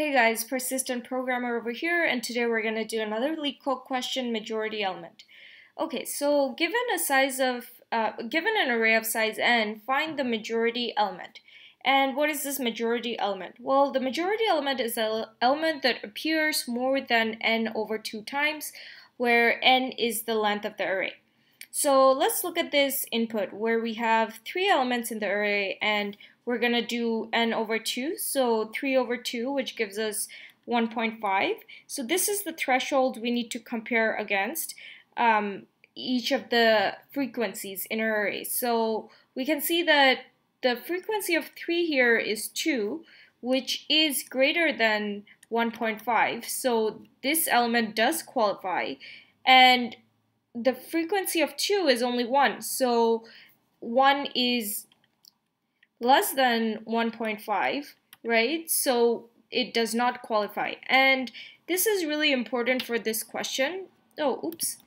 Hey guys, Persistent Programmer over here, and today we're going to do another LeetCode question, majority element. Okay, so given an array of size n, find the majority element. And what is this majority element? Well, the majority element is an element that appears more than n over 2 times, where n is the length of the array. So let's look at this input where we have 3 elements in the array, and we're going to do n over 2, so 3 over 2, which gives us 1.5. So this is the threshold we need to compare against each of the frequencies in our array. So we can see that the frequency of 3 here is 2, which is greater than 1.5. So this element does qualify, and the frequency of 2 is only 1, so 1 is less than 1.5, right? So it does not qualify. And this is really important for this question. Oh, oops.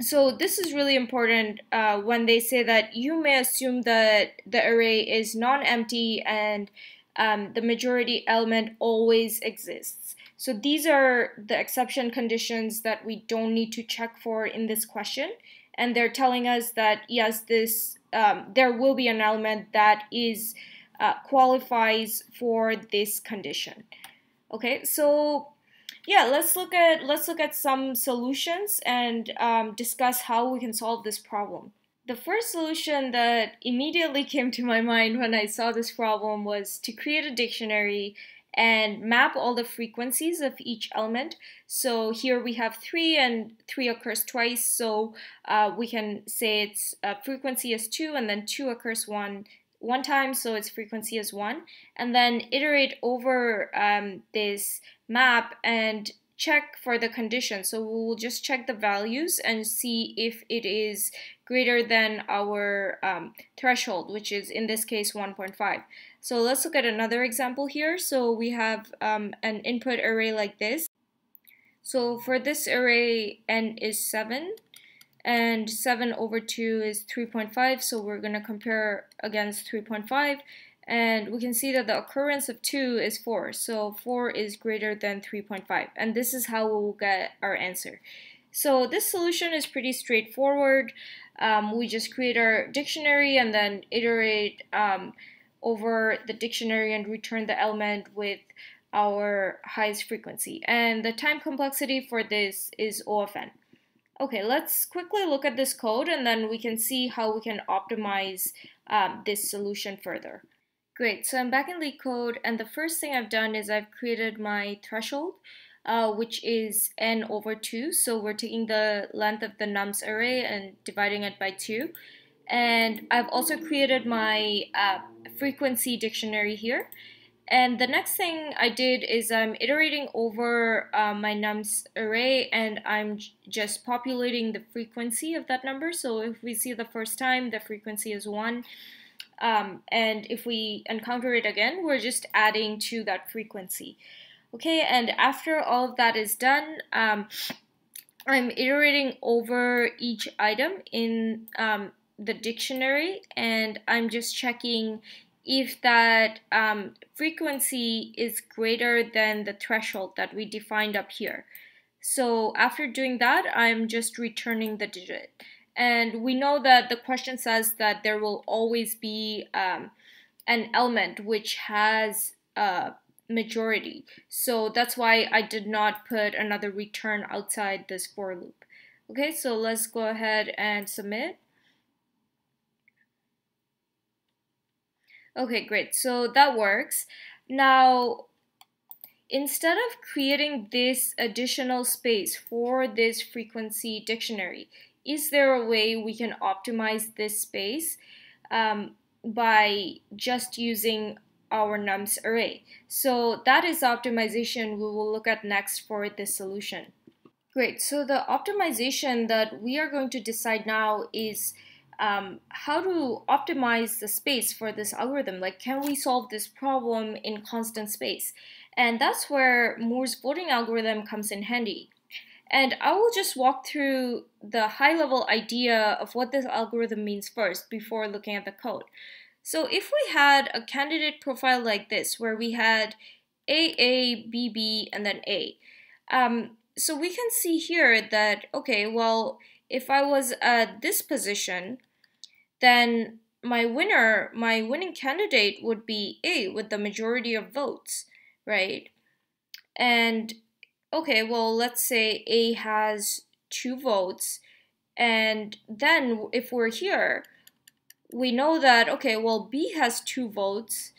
So this is really important when they say that you may assume that the array is non-empty and the majority element always exists. So these are the exception conditions that we don't need to check for in this question. And they're telling us that, yes, this there will be an element that is qualifies for this condition. Okay, so yeah, let's look at some solutions and discuss how we can solve this problem. The first solution that immediately came to my mind when I saw this problem was to create a dictionary and map all the frequencies of each element. So here we have 3, and 3 occurs twice, so we can say its frequency is 2, and then 2 occurs one time, so its frequency is 1, and then iterate over this map and check for the condition. So we'll just check the values and see if it is greater than our threshold, which is in this case 1.5. So let's look at another example here. So we have an input array like this. So for this array, n is 7, and 7 over 2 is 3.5, so we're going to compare against 3.5, and we can see that the occurrence of 2 is 4, so 4 is greater than 3.5, and this is how we'll get our answer. So this solution is pretty straightforward. We just create our dictionary and then iterate over the dictionary and return the element with our highest frequency. And the time complexity for this is O of n. Okay, let's quickly look at this code and then we can see how we can optimize this solution further. Great, so I'm back in LeetCode, and the first thing I've done is I've created my threshold, which is n over 2. So we're taking the length of the nums array and dividing it by 2. And I've also created my frequency dictionary here. And the next thing I did is I'm iterating over my nums array, and I'm just populating the frequency of that number. So if we see the first time, the frequency is 1. And if we encounter it again, we're just adding to that frequency. Okay, and after all of that is done, I'm iterating over each item in the dictionary, and I'm just checking if that frequency is greater than the threshold that we defined up here. So after doing that, I'm just returning the digit. And we know that the question says that there will always be an element which has majority. So that's why I did not put another return outside this for loop. Okay, so let's go ahead and submit. Okay, great. So that works. Now, instead of creating this additional space for this frequency dictionary, is there a way we can optimize this space by just using our nums array? So that is optimization we will look at next for this solution. Great. So the optimization that we are going to decide now is how to optimize the space for this algorithm. Like, can we solve this problem in constant space? And that's where Moore's voting algorithm comes in handy. And I will just walk through the high-level idea of what this algorithm means first before looking at the code. So if we had a candidate profile like this, where we had A, B, and then A. So we can see here that, okay, well, if I was at this position, then my winning candidate would be A with the majority of votes, right? And okay, well, let's say A has 2 votes, and then if we're here, we know that, okay, well, B has 2 votes,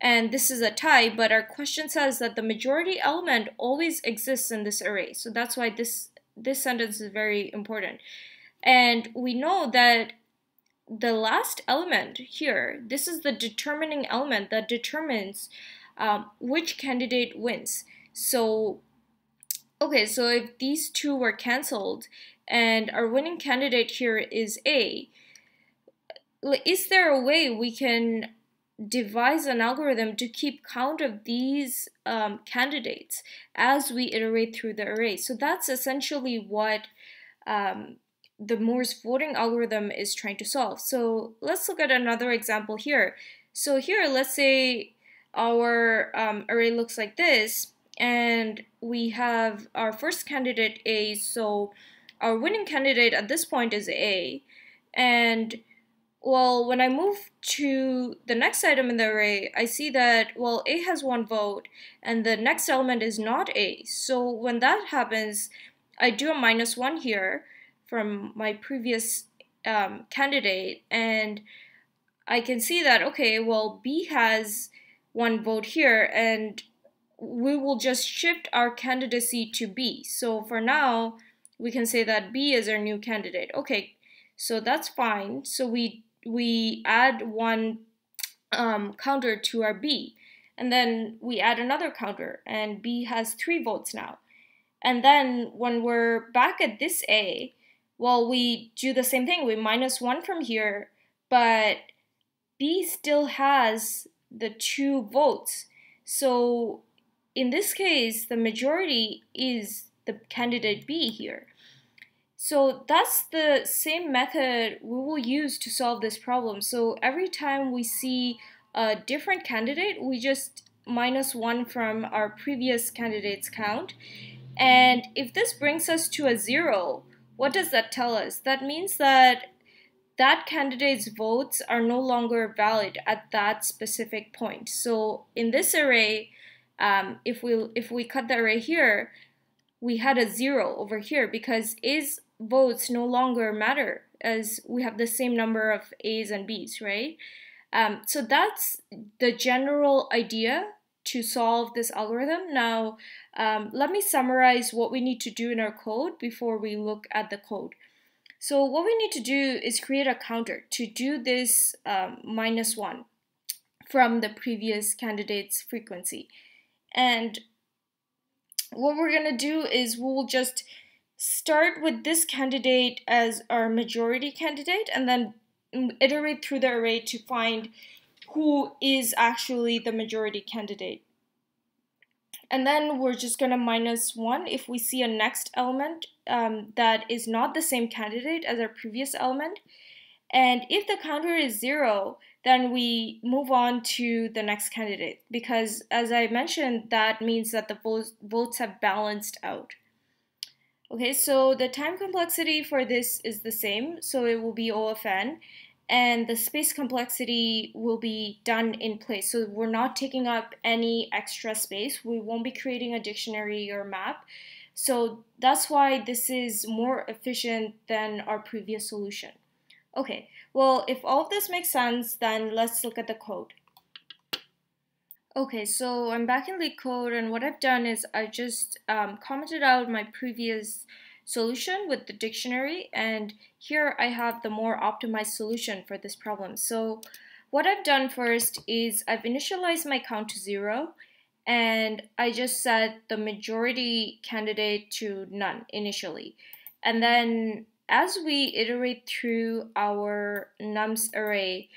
and this is a tie, but our question says that the majority element always exists in this array. So that's why this sentence is very important. And we know that the last element here, this is the determining element that determines which candidate wins. So, okay, so if these two were canceled and our winning candidate here is A, is there a way we can devise an algorithm to keep count of these candidates as we iterate through the array? So that's essentially what the Moore's voting algorithm is trying to solve. So let's look at another example here. So here, let's say our array looks like this, and we have our first candidate A. So our winning candidate at this point is A, and well, when I move to the next item in the array, I see that, well, A has 1 vote, and the next element is not A. So when that happens, I do a -1 here from my previous candidate, and I can see that, okay, well, B has 1 vote here, and we will just shift our candidacy to B. So for now, we can say that B is our new candidate. Okay, so that's fine. So we add 1 counter to our B, and then we add another counter, and B has 3 votes now. And then when we're back at this A, well, we do the same thing. We -1 from here, but B still has the 2 votes. So in this case, the majority is the candidate B here. So that's the same method we will use to solve this problem. So every time we see a different candidate, we just -1 from our previous candidate's count. And if this brings us to a 0, what does that tell us? That means that that candidate's votes are no longer valid at that specific point. So in this array, if we cut the array here, we had a 0 over here because is votes no longer matter as we have the same number of A's and B's, right? So that's the general idea to solve this algorithm. Now, let me summarize what we need to do in our code before we look at the code. So what we need to do is create a counter to do this -1 from the previous candidate's frequency. And what we're going to do is we'll just start with this candidate as our majority candidate and then iterate through the array to find who is actually the majority candidate. And then we're just going to -1 if we see a next element that is not the same candidate as our previous element. And if the counter is 0, then we move on to the next candidate because, as I mentioned, that means that the votes have balanced out. Okay, so the time complexity for this is the same, so it will be O(n), and the space complexity will be done in place. So we're not taking up any extra space. We won't be creating a dictionary or map. So that's why this is more efficient than our previous solution. Okay, well, if all of this makes sense, then let's look at the code. Okay, so I'm back in LeetCode, and what I've done is I just commented out my previous solution with the dictionary, and here I have the more optimized solution for this problem. So what I've done first is I've initialized my count to 0, and I just set the majority candidate to none initially, and then as we iterate through our nums array,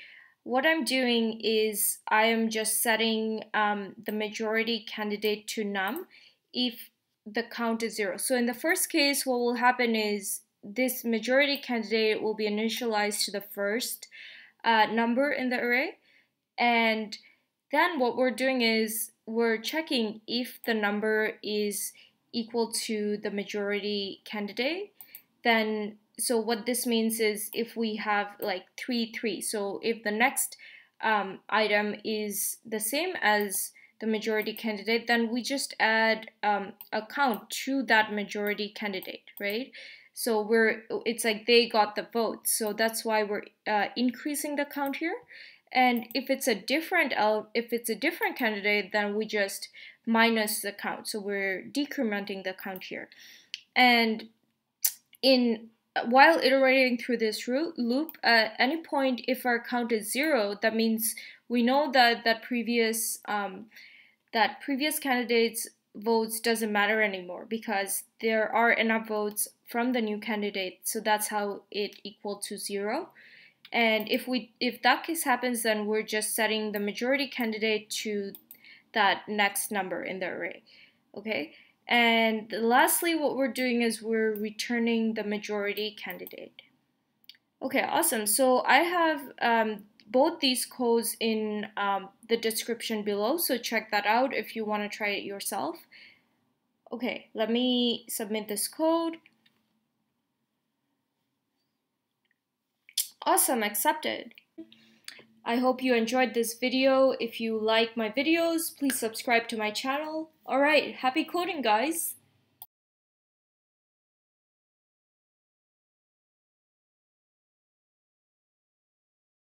what I'm doing is I am just setting the majority candidate to num if the count is 0. So in the first case, what will happen is this majority candidate will be initialized to the first number in the array. And then what we're doing is we're checking if the number is equal to the majority candidate, then so what this means is if we have like 3, 3, so if the next item is the same as the majority candidate, then we just add a count to that majority candidate, right? So it's like they got the vote, so that's why we're increasing the count here. And if it's a different candidate, then we just minus the count, so we're decrementing the count here. And while iterating through this loop, at any point if our count is 0, that means we know that that previous candidate's votes doesn't matter anymore because there are enough votes from the new candidate, so that's how it equal to 0. And if that case happens, then we're just setting the majority candidate to that next number in the array, okay? And lastly, what we're doing is we're returning the majority candidate. Okay, awesome. So I have both these codes in the description below, so check that out if you want to try it yourself. Okay, let me submit this code. Awesome, accepted. I hope you enjoyed this video. If you like my videos, please subscribe to my channel. Alright, happy coding, guys!